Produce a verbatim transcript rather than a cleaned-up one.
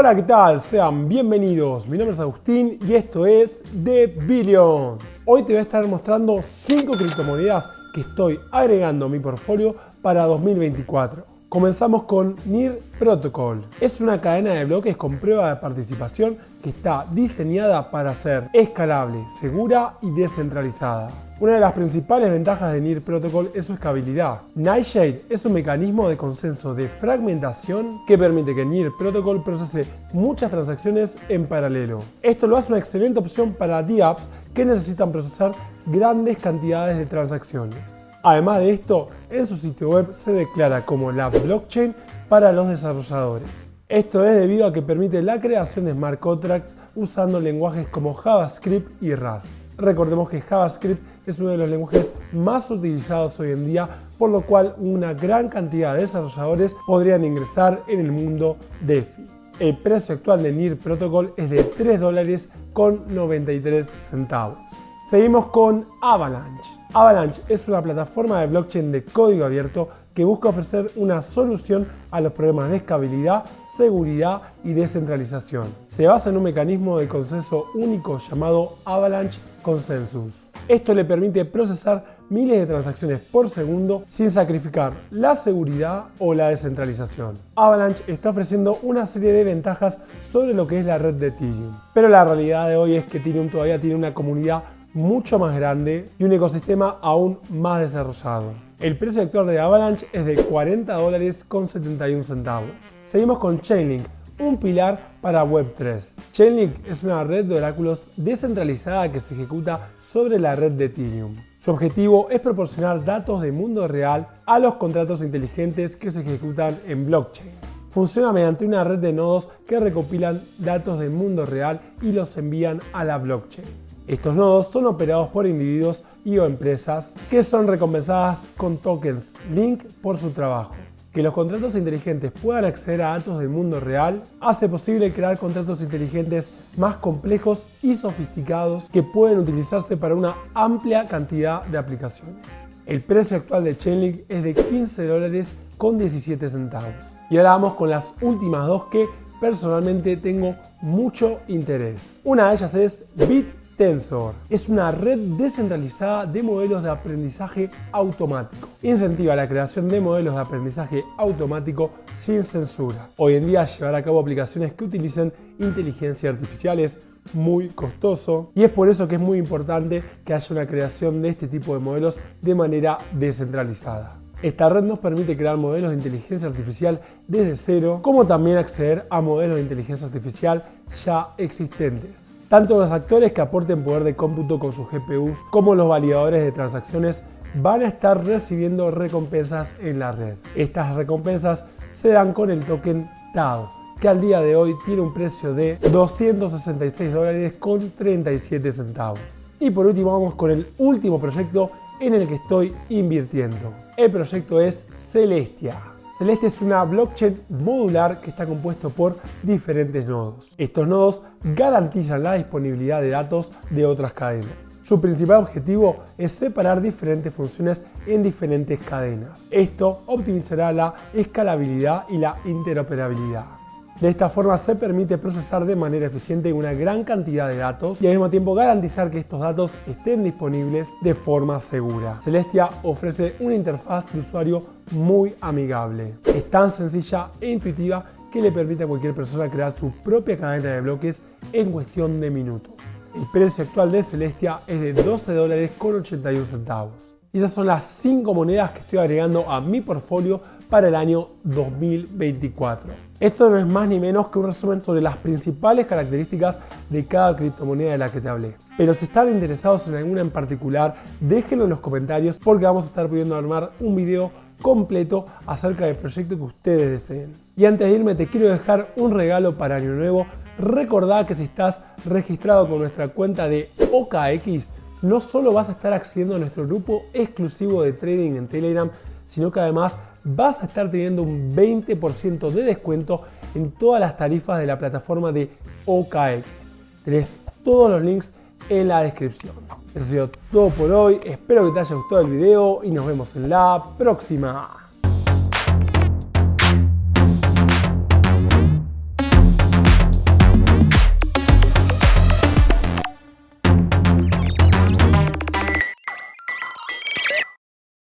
Hola, ¿qué tal? Sean bienvenidos. Mi nombre es Agustín y esto es The Billions. Hoy te voy a estar mostrando cinco criptomonedas que estoy agregando a mi portfolio para dos mil veinticuatro. Comenzamos con Near Protocol. Es una cadena de bloques con prueba de participación que está diseñada para ser escalable, segura y descentralizada. Una de las principales ventajas de Near Protocol es su escalabilidad. Nightshade es un mecanismo de consenso de fragmentación que permite que Near Protocol procese muchas transacciones en paralelo. Esto lo hace una excelente opción para DApps que necesitan procesar grandes cantidades de transacciones. Además de esto, en su sitio web se declara como la blockchain para los desarrolladores. Esto es debido a que permite la creación de smart contracts usando lenguajes como JavaScript y Rust. Recordemos que JavaScript es uno de los lenguajes más utilizados hoy en día, por lo cual una gran cantidad de desarrolladores podrían ingresar en el mundo DeFi. El precio actual de Near Protocol es de tres dólares con noventa y tres centavos. Seguimos con Avalanche. Avalanche es una plataforma de blockchain de código abierto que busca ofrecer una solución a los problemas de escalabilidad, seguridad y descentralización. Se basa en un mecanismo de consenso único llamado Avalanche Consensus. Esto le permite procesar miles de transacciones por segundo sin sacrificar la seguridad o la descentralización. Avalanche está ofreciendo una serie de ventajas sobre lo que es la red de Ethereum, pero la realidad de hoy es que Ethereum todavía tiene una comunidad mucho más grande y un ecosistema aún más desarrollado. El precio actual de Avalanche es de cuarenta dólares con setenta y un centavos. Seguimos con Chainlink, un pilar para web tres. Chainlink es una red de oráculos descentralizada que se ejecuta sobre la red de Ethereum. Su objetivo es proporcionar datos de mundo real a los contratos inteligentes que se ejecutan en blockchain. Funciona mediante una red de nodos que recopilan datos de mundo real y los envían a la blockchain. Estos nodos son operados por individuos y o empresas que son recompensadas con tokens LINK por su trabajo. Que los contratos inteligentes puedan acceder a datos del mundo real hace posible crear contratos inteligentes más complejos y sofisticados que pueden utilizarse para una amplia cantidad de aplicaciones. El precio actual de Chainlink es de quince dólares con diecisiete centavos. Y ahora vamos con las últimas dos que personalmente tengo mucho interés. Una de ellas es Bit. Tensor es una red descentralizada de modelos de aprendizaje automático. Incentiva la creación de modelos de aprendizaje automático sin censura. Hoy en día llevar a cabo aplicaciones que utilicen inteligencia artificial es muy costoso y es por eso que es muy importante que haya una creación de este tipo de modelos de manera descentralizada. Esta red nos permite crear modelos de inteligencia artificial desde cero, como también acceder a modelos de inteligencia artificial ya existentes. Tanto los actores que aporten poder de cómputo con sus G P Us como los validadores de transacciones van a estar recibiendo recompensas en la red. Estas recompensas se dan con el token T A O, que al día de hoy tiene un precio de doscientos sesenta y seis dólares con treinta y siete centavos. Y por último vamos con el último proyecto en el que estoy invirtiendo. El proyecto es Celestia. Celestia es una blockchain modular que está compuesto por diferentes nodos. Estos nodos garantizan la disponibilidad de datos de otras cadenas. Su principal objetivo es separar diferentes funciones en diferentes cadenas. Esto optimizará la escalabilidad y la interoperabilidad. De esta forma se permite procesar de manera eficiente una gran cantidad de datos y al mismo tiempo garantizar que estos datos estén disponibles de forma segura. Celestia ofrece una interfaz de usuario muy amigable. Es tan sencilla e intuitiva que le permite a cualquier persona crear su propia cadena de bloques en cuestión de minutos. El precio actual de Celestia es de doce dólares con ochenta y un centavos. Y esas son las cinco monedas que estoy agregando a mi portfolio para el año dos mil veinticuatro. Esto no es más ni menos que un resumen sobre las principales características de cada criptomoneda de la que te hablé. Pero si están interesados en alguna en particular, déjenlo en los comentarios porque vamos a estar pudiendo armar un video completo acerca del proyecto que ustedes deseen. Y antes de irme te quiero dejar un regalo para Año Nuevo. Recordá que si estás registrado con nuestra cuenta de O K X, no solo vas a estar accediendo a nuestro grupo exclusivo de trading en Telegram, sino que además vas a estar teniendo un veinte por ciento de descuento en todas las tarifas de la plataforma de O K X. Tenés todos los links en la descripción. Eso ha sido todo por hoy, espero que te haya gustado el video y nos vemos en la próxima.